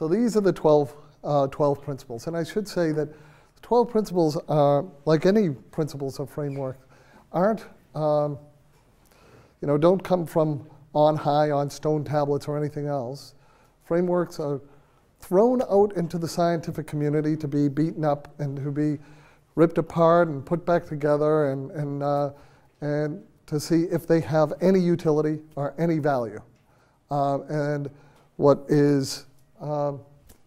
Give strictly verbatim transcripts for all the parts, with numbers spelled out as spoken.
So these are the twelve, uh, twelve principles. And I should say that the twelve principles are, like any principles or framework, aren't, um, you know, don't come from on high on stone tablets or anything else. Frameworks are thrown out into the scientific community to be beaten up and to be ripped apart and put back together and, and, uh, and to see if they have any utility or any value. Uh, and what is uh,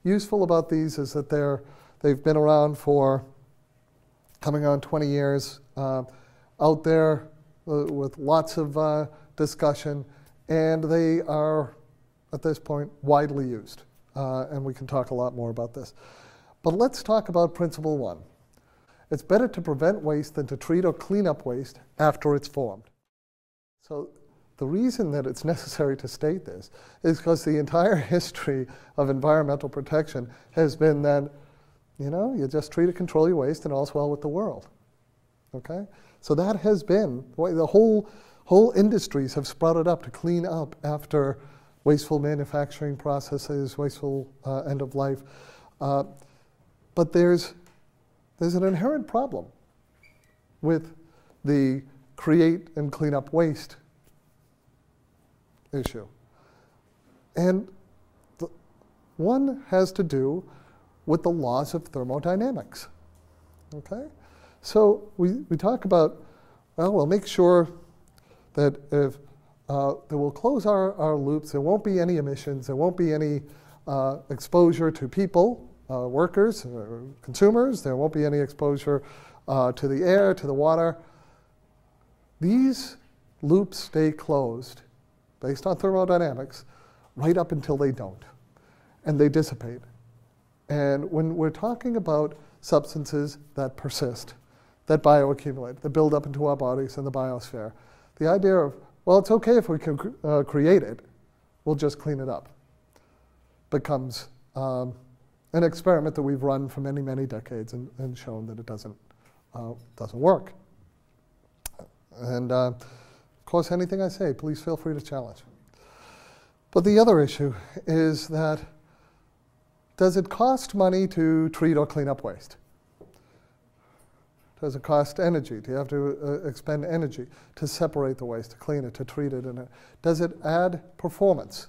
useful about these is that they're, they've been around for coming on twenty years, uh, out there uh, with lots of uh, discussion, and they are, at this point, widely used. Uh, and we can talk a lot more about this. But let's talk about principle one. It's better to prevent waste than to treat or clean up waste after it's formed. So the reason that it's necessary to state this is because the entire history of environmental protection has been that, you know, you just treat and control your waste and all's well with the world, okay? So that has been, the whole, whole industries have sprouted up to clean up after wasteful manufacturing processes, wasteful uh, end of life. Uh, but there's, there's an inherent problem with the create and clean up waste issue. And the one has to do with the laws of thermodynamics, okay? So we, we talk about, well, we'll make sure that if Uh, that we'll close our, our loops. There won't be any emissions. There won't be any uh, exposure to people, uh, workers, or consumers. There won't be any exposure uh, to the air, to the water. These loops stay closed, based on thermodynamics, right up until they don't, and they dissipate. And when we're talking about substances that persist, that bioaccumulate, that build up into our bodies and the biosphere, the idea of, well, it's okay if we can uh, create it, we'll just clean it up, becomes um, an experiment that we've run for many, many decades and, and shown that it doesn't, uh, doesn't work. And uh, of course, anything I say, please feel free to challenge. But the other issue is that, does it cost money to treat or clean up waste? Does it cost energy? Do you have to uh, expend energy to separate the waste, to clean it, to treat it? And does it add performance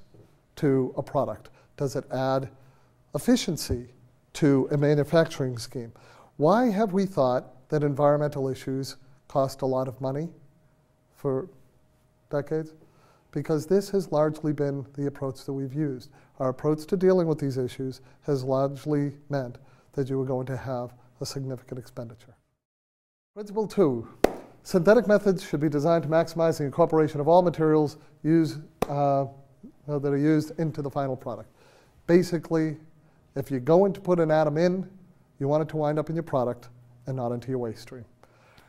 to a product? Does it add efficiency to a manufacturing scheme? Why have we thought that environmental issues cost a lot of money for decades? Because this has largely been the approach that we've used. Our approach to dealing with these issues has largely meant that you were going to have a significant expenditure. Principle two, synthetic methods should be designed to maximize the incorporation of all materials used, uh, that are used into the final product. Basically, if you're going to put an atom in, you want it to wind up in your product and not into your waste stream.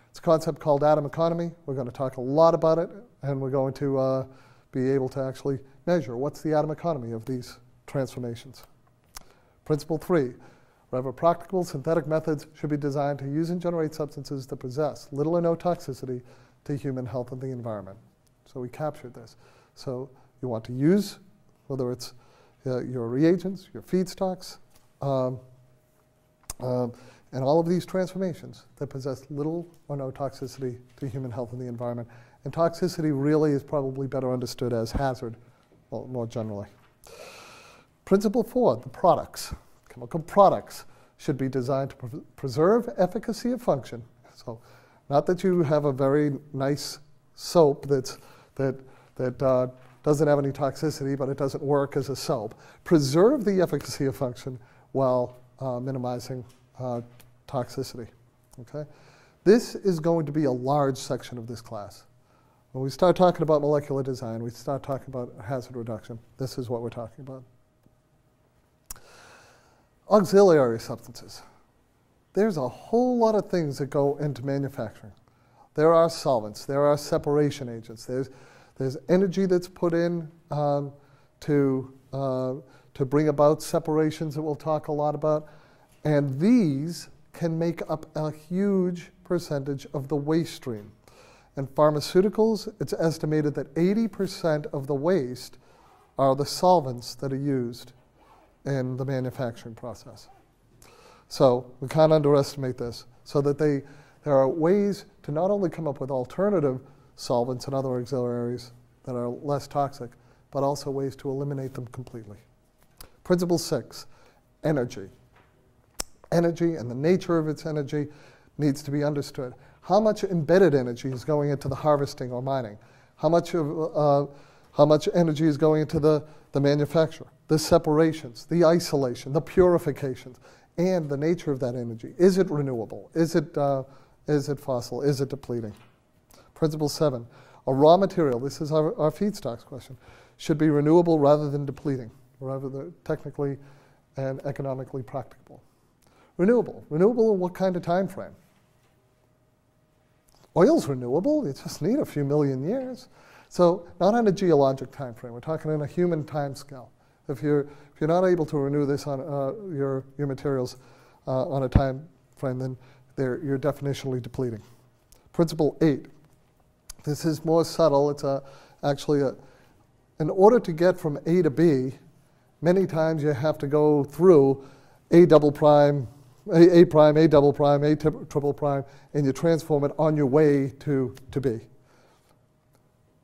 It's a concept called atom economy. We're going to talk a lot about it, and we're going to uh, be able to actually measure what's the atom economy of these transformations. Principle three. Wherever practical, synthetic methods should be designed to use and generate substances that possess little or no toxicity to human health and the environment. So we captured this. So you want to use, whether it's uh, your reagents, your feedstocks, um, um, and all of these transformations that possess little or no toxicity to human health and the environment. And toxicity really is probably better understood as hazard, well, more generally. Principle four, the products. Chemical products should be designed to pre preserve efficacy of function. So, not that you have a very nice soap that's, that, that uh, doesn't have any toxicity, but it doesn't work as a soap. Preserve the efficacy of function while uh, minimizing uh, toxicity, okay? This is going to be a large section of this class. When we start talking about molecular design, we start talking about hazard reduction. This is what we're talking about. Auxiliary substances. There's a whole lot of things that go into manufacturing. There are solvents, there are separation agents, there's, there's energy that's put in um, to, uh, to bring about separations that we'll talk a lot about, and these can make up a huge percentage of the waste stream. In pharmaceuticals, it's estimated that eighty percent of the waste are the solvents that are used in the manufacturing process. So we can't underestimate this, so that they, there are ways to not only come up with alternative solvents and other auxiliaries that are less toxic, but also ways to eliminate them completely. Principle six, energy. Energy and the nature of its energy needs to be understood. How much embedded energy is going into the harvesting or mining? How much, of, uh, how much energy is going into the, the manufacture? The separations, the isolation, the purifications, and the nature of that energy. Is it renewable? Is it, uh, is it fossil? Is it depleting? Principle seven, a raw material, this is our, our feedstocks question, should be renewable rather than depleting, rather than technically and economically practicable. Renewable, renewable in what kind of time frame? Oil's renewable, you just need a few million years. So not on a geologic time frame, we're talking in a human time scale. If you're, if you're not able to renew this on uh, your, your materials uh, on a time frame, then they're, you're definitionally depleting. Principle eight, this is more subtle, it's a, actually a, in order to get from A to B, many times you have to go through A double prime, A, A prime, A double prime, A triple prime, and you transform it on your way to, to B.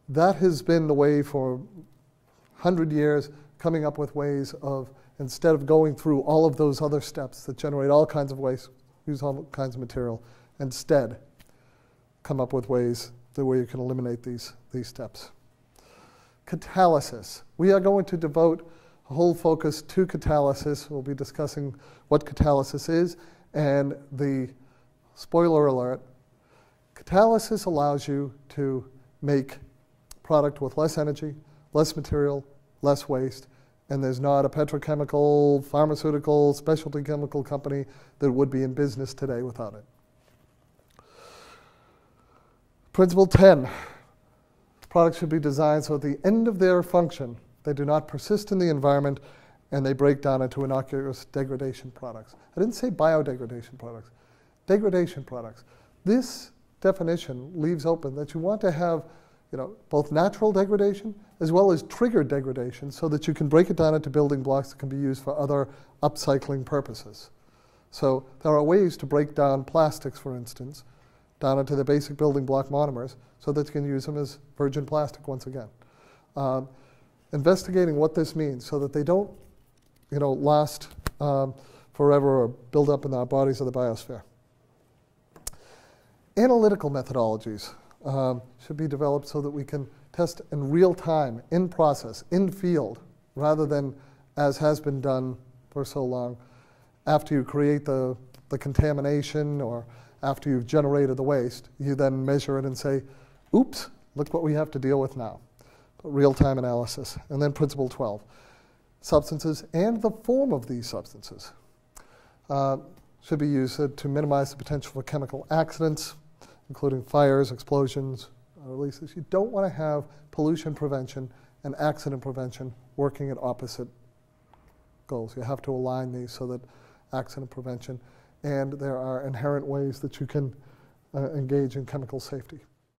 That has been the way for a hundred years, coming up with ways of, instead of going through all of those other steps that generate all kinds of waste, use all kinds of material, instead come up with ways the way you can eliminate these, these steps. Catalysis. We are going to devote whole focus to catalysis. We'll be discussing what catalysis is, and the spoiler alert, catalysis allows you to make product with less energy, less material, less waste, and there's not a petrochemical, pharmaceutical, specialty chemical company that would be in business today without it. Principle ten, products should be designed so at the end of their function they do not persist in the environment, and they break down into innocuous degradation products. I didn't say biodegradation products, degradation products. This definition leaves open that you want to have, you know, both natural degradation as well as triggered degradation, so that you can break it down into building blocks that can be used for other upcycling purposes. So there are ways to break down plastics, for instance, down into the basic building block monomers, so that you can use them as virgin plastic once again. Um, Investigating what this means so that they don't, you know, last um, forever or build up in our bodies or the biosphere. Analytical methodologies um, should be developed so that we can test in real time, in process, in field, rather than as has been done for so long, after you create the, the contamination or after you've generated the waste, you then measure it and say, oops, look what we have to deal with now. Real-time analysis. And then principle twelve, substances and the form of these substances uh, should be used to minimize the potential for chemical accidents, including fires, explosions, releases. You don't want to have pollution prevention and accident prevention working at opposite goals. You have to align these so that accident prevention, and there are inherent ways that you can uh, engage in chemical safety.